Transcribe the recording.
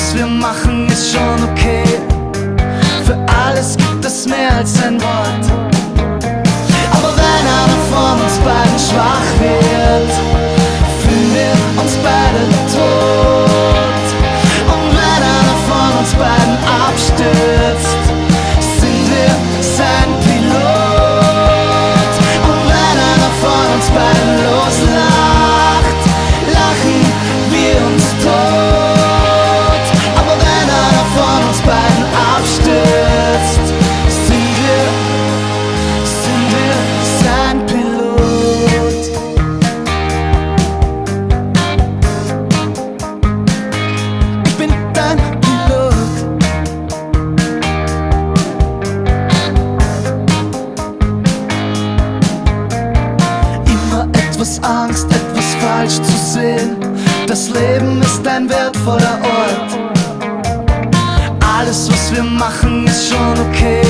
was wir machen, ist schon okay. Für alles gibt es mehr als ein Wort. Aber wenn einer von uns beiden schwach wird, fühlen wir uns beide tot. Und wenn einer von uns beiden abstürzt, sind wir sein Pilot. Und wenn einer von uns beiden loslacht, lachen wir uns tot. Aber wenn einer von uns beiden abstürzt, sind wir sein Pilot. Ich bin dein Pilot. Immer etwas Angst, etwas falsch zu sehen. Das Leben ist ein wertvoller Ort. Alles, was wir machen, ist schon okay.